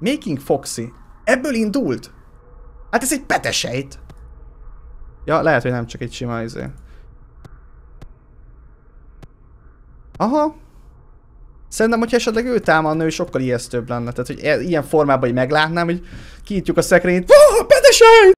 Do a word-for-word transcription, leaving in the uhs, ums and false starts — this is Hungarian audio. Making Foxy. Ebből indult? Hát ez egy petesejt. Ja, lehet, hogy nem csak egy sima izé. Aha. Szerintem, hogyha esetleg ő támadna, ő sokkal ijesztőbb lenne. Tehát, hogy ilyen formában, hogy meglátnám, hogy kinyitjuk a szekrényt. Ó, petesejt!